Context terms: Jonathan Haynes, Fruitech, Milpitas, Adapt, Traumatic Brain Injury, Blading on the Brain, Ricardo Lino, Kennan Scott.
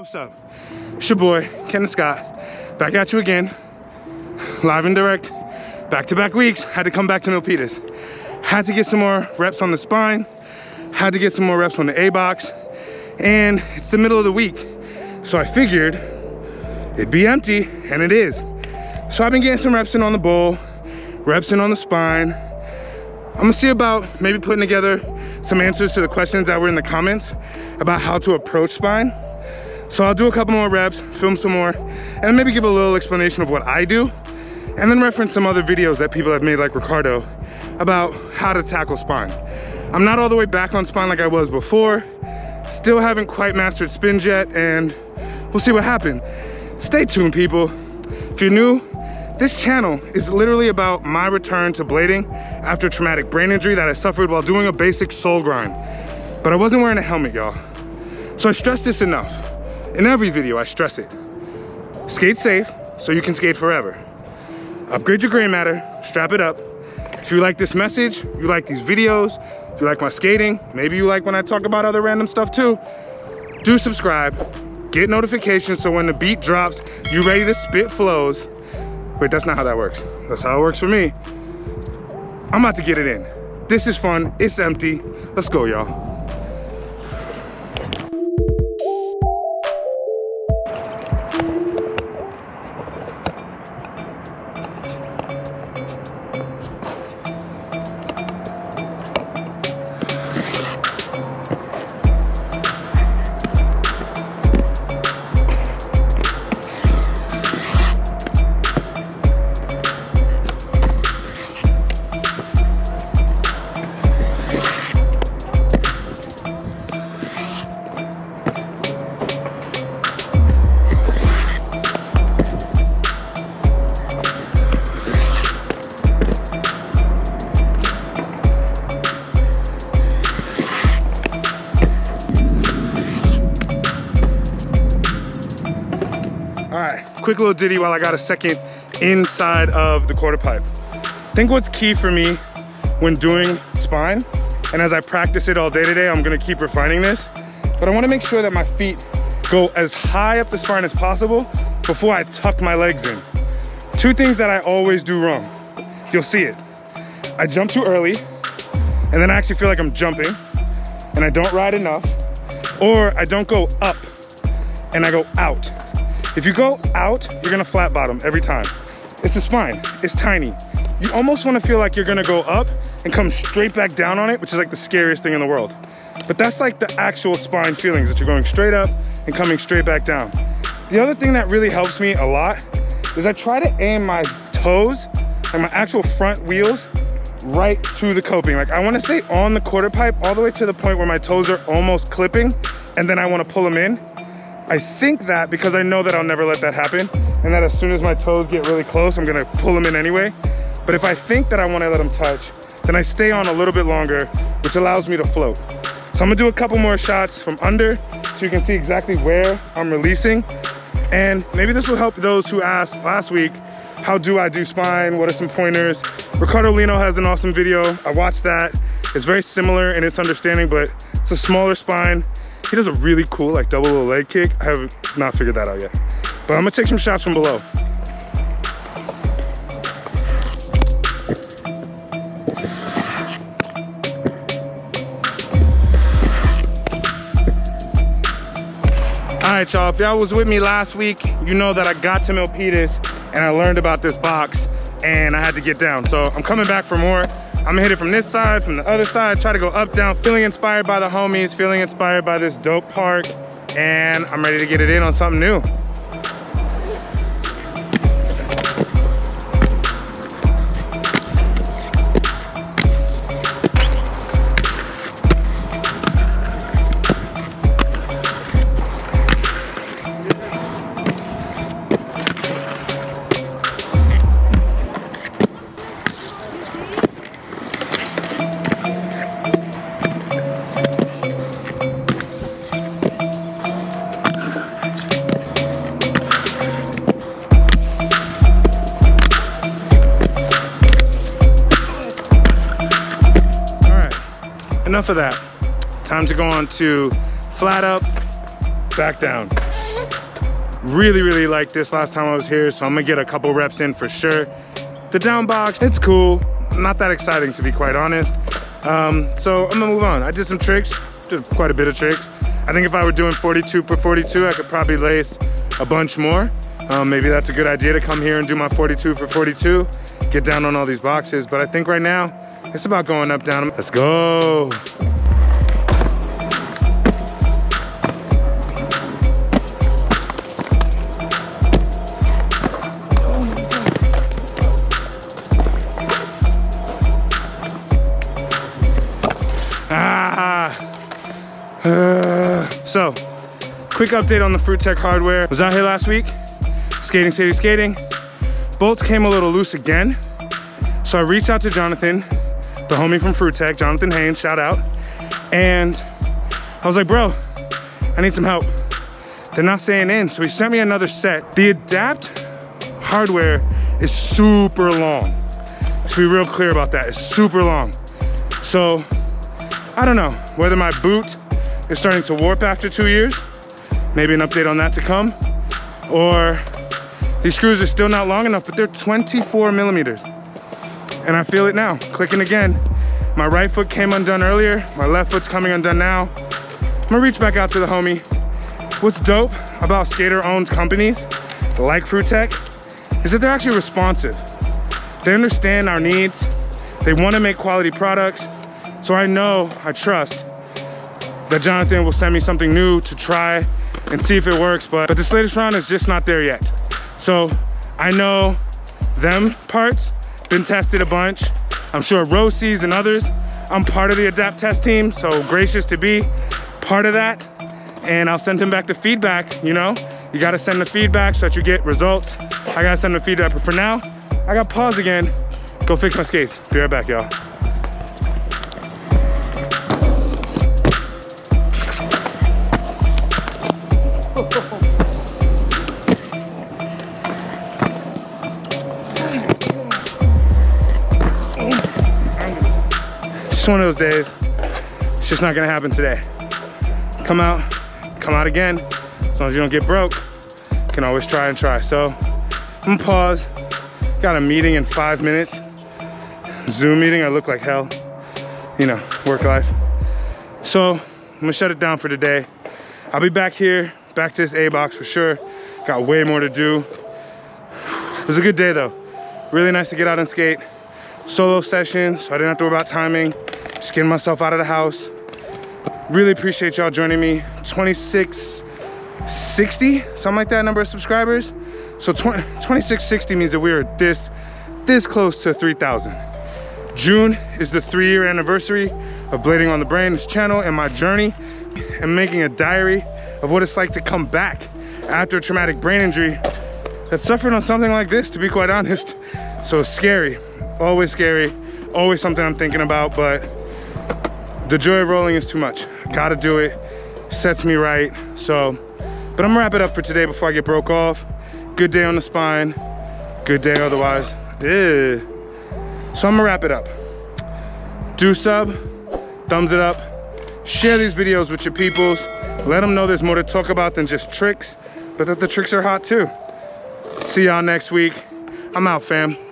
What's up? It's your boy, Kennan Scott. Back at you again, live and direct, back-to-back weeks. Had to come back to Milpitas. Had to get some more reps on the spine. Had to get some more reps on the A box. And it's the middle of the week. So I figured it'd be empty, and it is. So I've been getting some reps in on the bowl, reps in on the spine. I'm gonna see about maybe putting together some answers to the questions that were in the comments about how to approach spine. So I'll do a couple more reps, film some more, and maybe give a little explanation of what I do, and then reference some other videos that people have made, like Ricardo, about how to tackle spine. I'm not all the way back on spine like I was before. Still haven't quite mastered spins yet, and we'll see what happens. Stay tuned, people. If you're new, this channel is literally about my return to blading after traumatic brain injury that I suffered while doing a basic sole grind. But I wasn't wearing a helmet, y'all. So I stress this enough. In every video, I stress it. Skate safe, so you can skate forever. Upgrade your gray matter, strap it up. If you like this message, you like these videos, you like my skating, maybe you like when I talk about other random stuff too, do subscribe. Get notifications so when the beat drops, you ready to spit flows. Wait, that's not how that works. That's how it works for me. I'm about to get it in. This is fun, it's empty. Let's go, y'all. Quick little ditty while I got a second inside of the quarter pipe. I think what's key for me when doing spine, and as I practice it all day today, I'm gonna keep refining this, but I wanna make sure that my feet go as high up the spine as possible before I tuck my legs in. Two things that I always do wrong. You'll see it. I jump too early, and then I actually feel like I'm jumping, and I don't ride enough, or I don't go up, and I go out. If you go out, you're gonna flat bottom every time. It's the spine, it's tiny. You almost wanna feel like you're gonna go up and come straight back down on it, which is like the scariest thing in the world. But that's like the actual spine feelings, that you're going straight up and coming straight back down. The other thing that really helps me a lot is I try to aim my toes, like my actual front wheels, right to the coping. Like I wanna stay on the quarter pipe all the way to the point where my toes are almost clipping, and then I wanna pull them in. I think that because I know that I'll never let that happen, and that as soon as my toes get really close, I'm gonna pull them in anyway. But if I think that I wanna let them touch, then I stay on a little bit longer, which allows me to float. So I'm gonna do a couple more shots from under so you can see exactly where I'm releasing. And maybe this will help those who asked last week, how do I do spine? What are some pointers? Ricardo Lino has an awesome video. I watched that. It's very similar in its understanding, but it's a smaller spine. He does a really cool like double little leg kick. I have not figured that out yet. But I'm gonna take some shots from below. All right, y'all, if y'all was with me last week, you know that I got to Milpitas and I learned about this box and I had to get down. So I'm coming back for more. I'm gonna hit it from this side, from the other side, try to go up, down, feeling inspired by the homies, feeling inspired by this dope park, and I'm ready to get it in on something new. Enough of that. Time to go on to flat up, back down. Really liked this last time I was here, so I'm gonna get a couple reps in for sure. The down box, it's cool. Not that exciting, to be quite honest. So I'm gonna move on. I did some tricks, did quite a bit of tricks. I think if I were doing 42 per 42, I could probably lace a bunch more. Maybe that's a good idea to come here and do my 42 for 42, get down on all these boxes. But I think right now, it's about going up, down. Let's go. So, quick update on the Fruitech hardware. Was out here last week, skating. Bolts came a little loose again. So I reached out to Jonathan, the homie from Fruitech, Jonathan Haynes, shout out. And I was like, bro, I need some help. They're not staying in, so he sent me another set. The Adapt hardware is super long. Let's be real clear about that, it's super long. So, I don't know whether my boot is starting to warp after 2 years, maybe an update on that to come, or these screws are still not long enough, but they're 24 millimeters. And I feel it now, clicking again. My right foot came undone earlier, my left foot's coming undone now. I'm gonna reach back out to the homie. What's dope about skater-owned companies like Fruitech is that they're actually responsive. They understand our needs, they wanna make quality products, so I know, I trust, that Jonathan will send me something new to try and see if it works, but this latest round is just not there yet. So I know them parts, been tested a bunch. I'm sure Rosie's and others. I'm part of the Adapt test team, so gracious to be part of that. And I'll send him back the feedback, you know? You gotta send the feedback so that you get results. I gotta send the feedback, but for now, I gotta pause again, go fix my skates. Be right back, y'all. One of those days, it's just not gonna happen today. Come out again. As long as you don't get broke, you can always try and try. So I'm gonna pause. Got a meeting in 5 minutes. Zoom meeting, I look like hell. You know, work life. So I'm gonna shut it down for today. I'll be back here, back to this A box for sure. Got way more to do. It was a good day though. Really nice to get out and skate. Solo session, so I didn't have to worry about timing. Just getting myself out of the house. Really appreciate y'all joining me. 2660, something like that, number of subscribers. So 2660 means that we are this close to 3,000. June is the 3-year anniversary of Blading on the Brain, this channel, and my journey, and making a diary of what it's like to come back after a traumatic brain injury that suffered on something like this, to be quite honest. So it's scary. Always scary, always something I'm thinking about, but the joy of rolling is too much. Gotta do it, sets me right. So, but I'm gonna wrap it up for today before I get broke off. Good day on the spine, good day otherwise. Ew. So I'm gonna wrap it up. Do sub, thumbs it up, share these videos with your peoples, let them know there's more to talk about than just tricks, but that the tricks are hot too. See y'all next week. I'm out, fam.